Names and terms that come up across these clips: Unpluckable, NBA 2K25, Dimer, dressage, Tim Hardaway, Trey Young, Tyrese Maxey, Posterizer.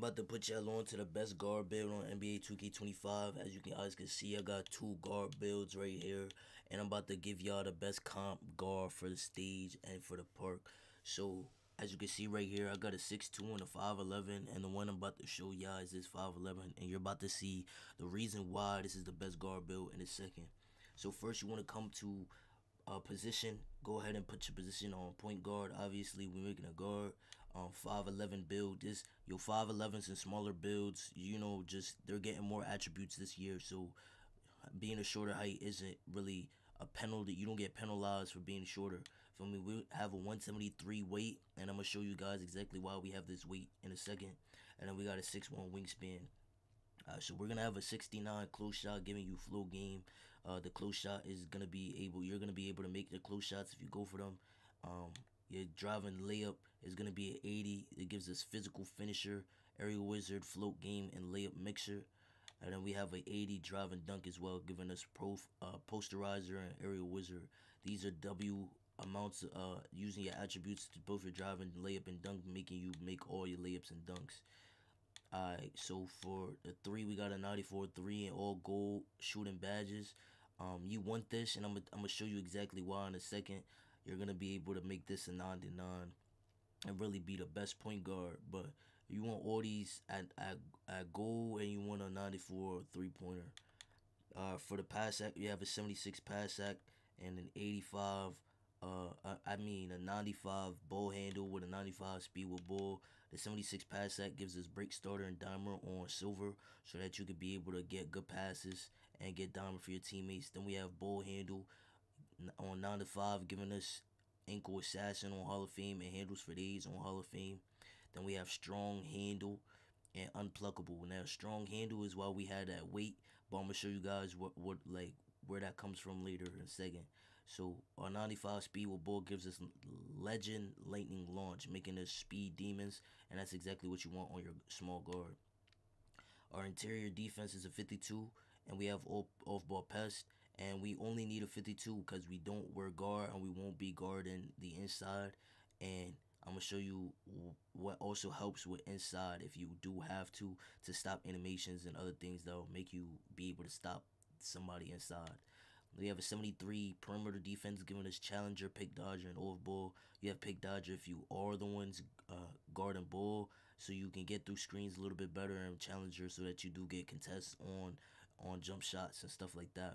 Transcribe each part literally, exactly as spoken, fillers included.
I'm about to put y'all on to the best guard build on N B A two K twenty-five. As you guys can see, I got two guard builds right here. And I'm about to give y'all the best comp guard for the stage and for the park. So, as you can see right here, I got a six two and a five eleven. And the one I'm about to show y'all is this five eleven. And you're about to see the reason why this is the best guard build in a second. So, first you want to come to Uh, position. Go ahead and put your position on point guard. Obviously, we're making a guard um five eleven build. This your five elevens and smaller builds, you know, just they're getting more attributes this year. So being a shorter height isn't really a penalty. You don't get penalized for being shorter. Feel me? We have a one seventy-three weight, and I'm gonna show you guys exactly why we have this weight in a second. And then we got a six one wingspan. Uh, so we're gonna have a sixty-nine close shot, giving you flow game. Uh, the close shot is gonna be able. You're gonna be able to make the close shots if you go for them. Um, your driving layup is gonna be an eighty. It gives us physical finisher, aerial wizard, float game, and layup mixer. And then we have a eighty driving dunk as well, giving us pro uh, posterizer and aerial wizard. These are W amounts. Uh, using your attributes to both your driving layup and dunk, making you make all your layups and dunks. Alright, so for the three, we got a ninety-four three and all gold shooting badges. Um, you want this, and I'm gonna I'm show you exactly why in a second. You're going to be able to make this a ninety-nine and really be the best point guard. But you want all these at, at, at gold, and you want a ninety-four three-pointer. Uh, for the pass act, you have a seventy-six pass act and an eighty-five. Uh, I mean a ninety-five ball handle with a ninety-five speed with ball. The seventy-six pass act gives us break starter and dimer on silver, so that you could be able to get good passes and get dimer for your teammates. Then we have ball handle on ninety-five, giving us ankle assassin on Hall of Fame and handles for days on Hall of Fame. Then we have strong handle and unpluckable. Now strong handle is why we had that weight, but I'm gonna show you guys what what like. where that comes from later in a second. So our ninety-five speed with ball gives us legend lightning launch, making us speed demons, and that's exactly what you want on your small guard. Our interior defense is a fifty-two, and we have off-ball pest, and we only need a fifty-two because we don't wear guard and we won't be guarding the inside. And I'm going to show you what also helps with inside if you do have to, to stop animations and other things that will make you be able to stop somebody inside. We have a seventy-three perimeter defense, giving us challenger, pick dodger, and off ball. You have pick dodger if you are the ones uh, guarding ball, so you can get through screens a little bit better, and challenger so that you do get contests on on jump shots and stuff like that.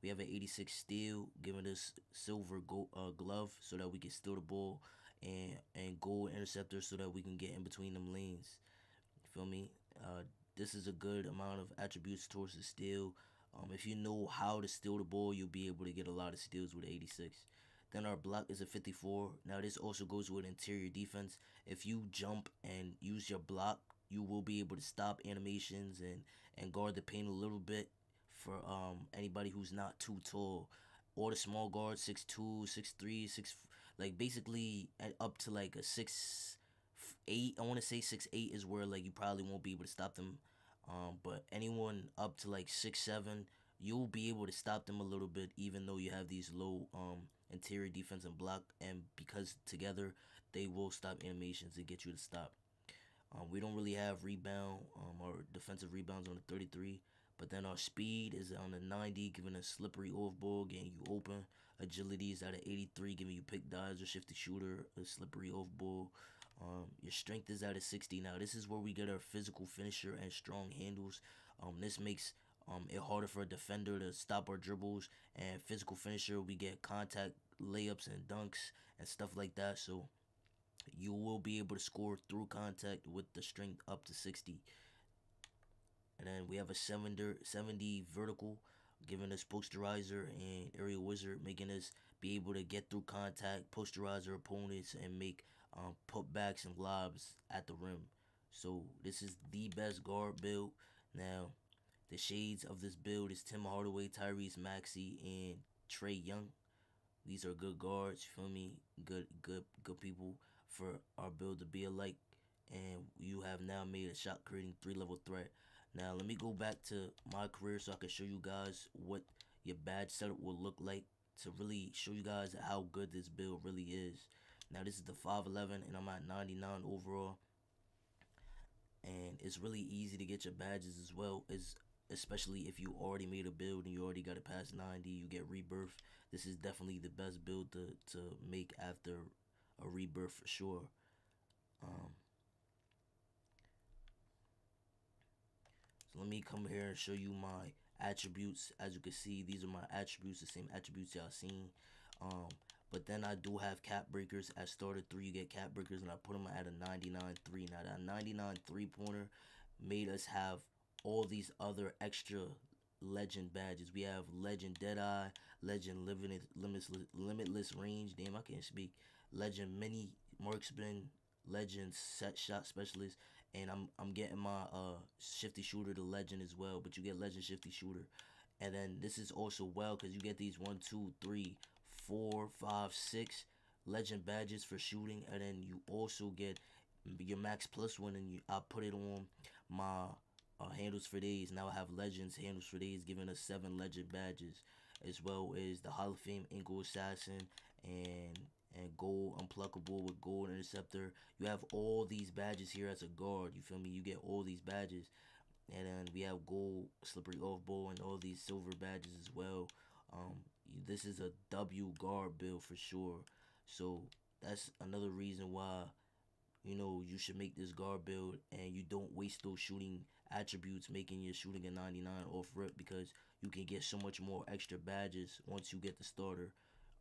We have an eighty-six steal, giving us silver go, uh, glove so that we can steal the ball, and and gold interceptor so that we can get in between them lanes. You feel me? Uh, this is a good amount of attributes towards the steal. Um, if you know how to steal the ball, you'll be able to get a lot of steals with eighty-six. Then our block is a fifty-four. Now this also goes with interior defense. If you jump and use your block, you will be able to stop animations and, and guard the paint a little bit for um anybody who's not too tall. Or the small guard, six two, six three, six, like basically at up to like a six eight. I want to say six eight is where like you probably won't be able to stop them. Um, but anyone up to like six seven, you'll be able to stop them a little bit, even though you have these low um, interior defense and block. And because together, they will stop animations and get you to stop. Um, we don't really have rebound um, or defensive rebounds on the thirty-three. But then our speed is on the ninety, giving us slippery off-ball, getting you open. Agility is at an eighty-three, giving you pick dives or shifty shooter, a slippery off-ball. Um, your strength is at a sixty. Now, this is where we get our physical finisher and strong handles. Um, this makes um, it harder for a defender to stop our dribbles. And physical finisher, we get contact layups and dunks and stuff like that. So, you will be able to score through contact with the strength up to sixty. And then we have a seventy vertical, giving us posterizer and aerial wizard, making us be able to get through contact, posterize our opponents, and make um, putbacks and lobs at the rim. So this is the best guard build. Now, the shades of this build is Tim Hardaway, Tyrese Maxey, and Trey Young. These are good guards, you feel me? Good, good, good people for our build to be alike. And you have now made a shot creating three level threat. Now let me go back to my career so I can show you guys what your badge setup will look like, to really show you guys how good this build really is. Now this is the five eleven, and I'm at ninety-nine overall. and it's really easy to get your badges as well, is especially if you already made a build and you already got it past ninety, you get rebirth. This is definitely the best build to, to make after a rebirth for sure. Um, so let me come here and show you my attributes. As you can see, these are my attributes, the same attributes y'all seen. Um, but then I do have cap breakers. At starter three, you get cap breakers, and I put them at a ninety-nine three. Now that ninety-nine three-pointer made us have all these other extra legend badges. We have legend Deadeye, legend limitless, limitless, limitless range. Damn, I can't speak. Legend mini marksman, legend set shot specialist, and I'm I'm getting my uh shifty shooter to legend as well. But you get legend shifty shooter, and then this is also well because you get these one two three four five six legend badges for shooting, and then you also get your max plus one, and you I put it on my uh, handles for days. Now I have legends handles for days, giving us seven legend badges, as well as the Hall of Fame ankle assassin and. and gold unpluckable with gold interceptor. You have all these badges here as a guard, you feel me? You get all these badges, and then we have gold slippery off ball and all these silver badges as well. Um this is a W guard build for sure, so that's another reason why, you know, you should make this guard build and you don't waste those shooting attributes making your shooting a ninety-nine off rip, because you can get so much more extra badges once you get the starter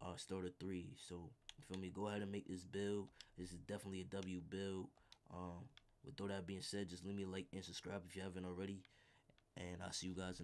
uh starter three. So you feel me? Go ahead and make this build. This is definitely a W build. Um, with all that being said, just leave me a like and subscribe if you haven't already. And I'll see you guys in the next video.